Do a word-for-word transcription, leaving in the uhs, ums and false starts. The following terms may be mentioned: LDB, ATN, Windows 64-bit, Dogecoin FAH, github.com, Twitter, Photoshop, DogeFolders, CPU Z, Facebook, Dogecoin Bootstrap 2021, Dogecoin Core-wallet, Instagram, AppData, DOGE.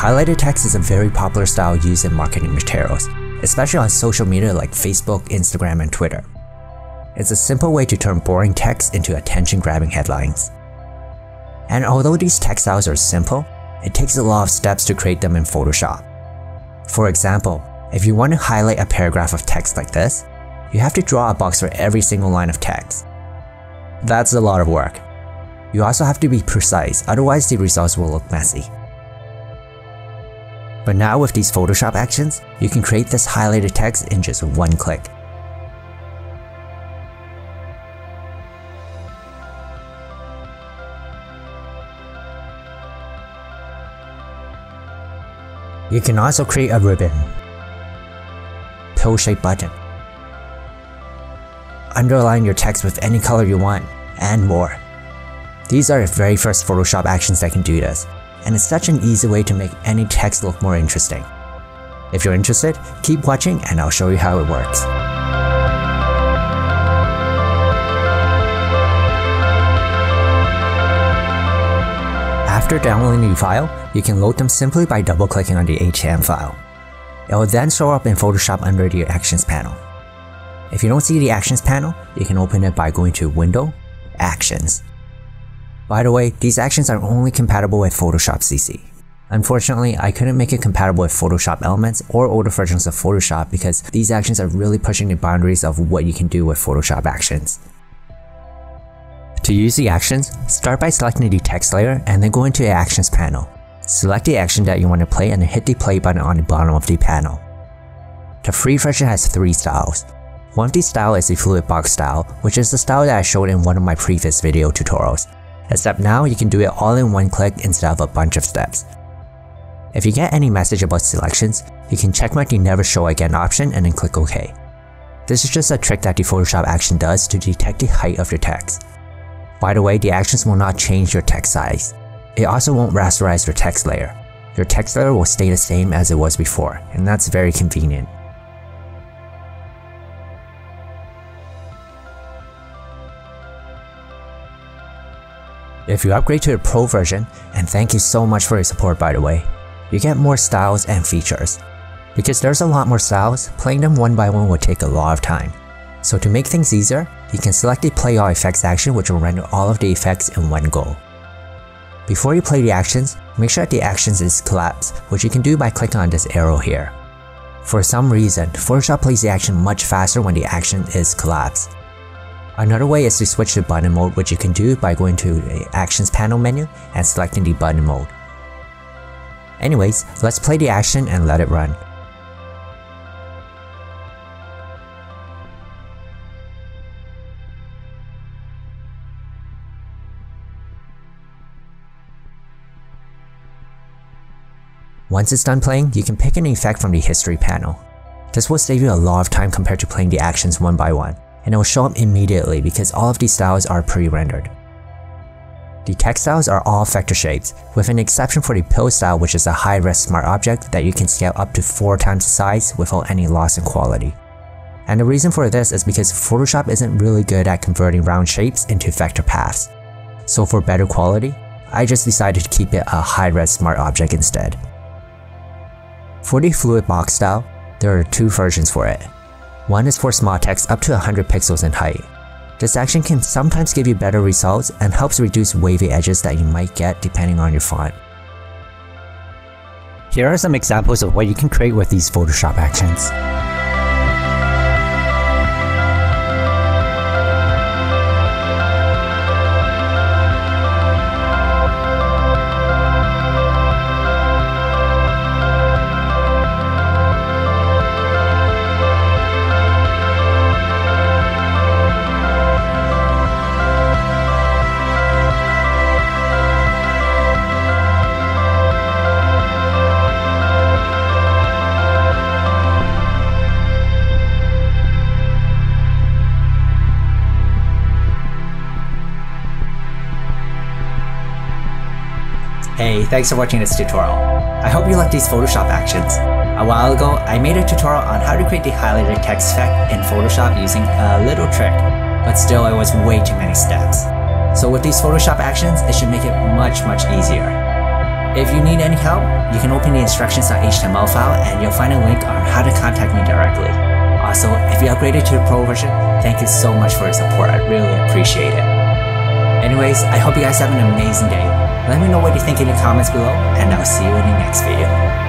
Highlighted text is a very popular style used in marketing materials, especially on social media like Facebook, Instagram, and Twitter. It's a simple way to turn boring text into attention-grabbing headlines. And although these text styles are simple, it takes a lot of steps to create them in Photoshop. For example, if you want to highlight a paragraph of text like this, you have to draw a box for every single line of text. That's a lot of work. You also have to be precise, otherwise the results will look messy. But now with these Photoshop actions, you can create this highlighted text in just one click. You can also create a ribbon, pill-shaped button, underline your text with any color you want, and more. These are the very first Photoshop actions that can do this, and it's such an easy way to make any text look more interesting. If you're interested, keep watching and I'll show you how it works. After downloading the file, you can load them simply by double-clicking on the A T N file. It will then show up in Photoshop under the Actions panel. If you don't see the Actions panel, you can open it by going to Window, Actions. By the way, these actions are only compatible with Photoshop C C. Unfortunately, I couldn't make it compatible with Photoshop Elements or older versions of Photoshop because these actions are really pushing the boundaries of what you can do with Photoshop actions. To use the actions, start by selecting the text layer and then go into the Actions panel. Select the action that you want to play and then hit the play button on the bottom of the panel. The free version has three styles. One of these styles is the fluid box style, which is the style that I showed in one of my previous video tutorials. Except now you can do it all in one click instead of a bunch of steps. If you get any message about selections, you can checkmark the never show again option and then click OK. This is just a trick that the Photoshop action does to detect the height of your text. By the way, the actions will not change your text size. It also won't rasterize your text layer. Your text layer will stay the same as it was before, and that's very convenient. If you upgrade to the Pro version, and thank you so much for your support by the way, you get more styles and features. Because there's a lot more styles, playing them one by one will take a lot of time. So to make things easier, you can select the Play All Effects action, which will render all of the effects in one go. Before you play the actions, make sure that the actions is collapsed, which you can do by clicking on this arrow here. For some reason, Photoshop plays the action much faster when the action is collapsed. Another way is to switch to button mode, which you can do by going to the Actions panel menu and selecting the button mode. Anyways, let's play the action and let it run. Once it's done playing, you can pick an effect from the history panel. This will save you a lot of time compared to playing the actions one by one. And it will show up immediately because all of these styles are pre-rendered. The text styles are all vector shapes, with an exception for the pill style, which is a high-res smart object that you can scale up to four times the size without any loss in quality. And the reason for this is because Photoshop isn't really good at converting round shapes into vector paths. So for better quality, I just decided to keep it a high-res smart object instead. For the fluid box style, there are two versions for it. One is for small text up to one hundred pixels in height. This action can sometimes give you better results and helps reduce wavy edges that you might get depending on your font. Here are some examples of what you can create with these Photoshop actions. Hey, thanks for watching this tutorial. I hope you like these Photoshop actions. A while ago, I made a tutorial on how to create the highlighted text effect in Photoshop using a little trick, but still it was way too many steps. So with these Photoshop actions, it should make it much, much easier. If you need any help, you can open the instructions dot H T M L file and you'll find a link on how to contact me directly. Also, if you upgraded to the Pro version, thank you so much for your support. I really appreciate it. Anyways, I hope you guys have an amazing day. Let me know what you think in the comments below, and I'll see you in the next video.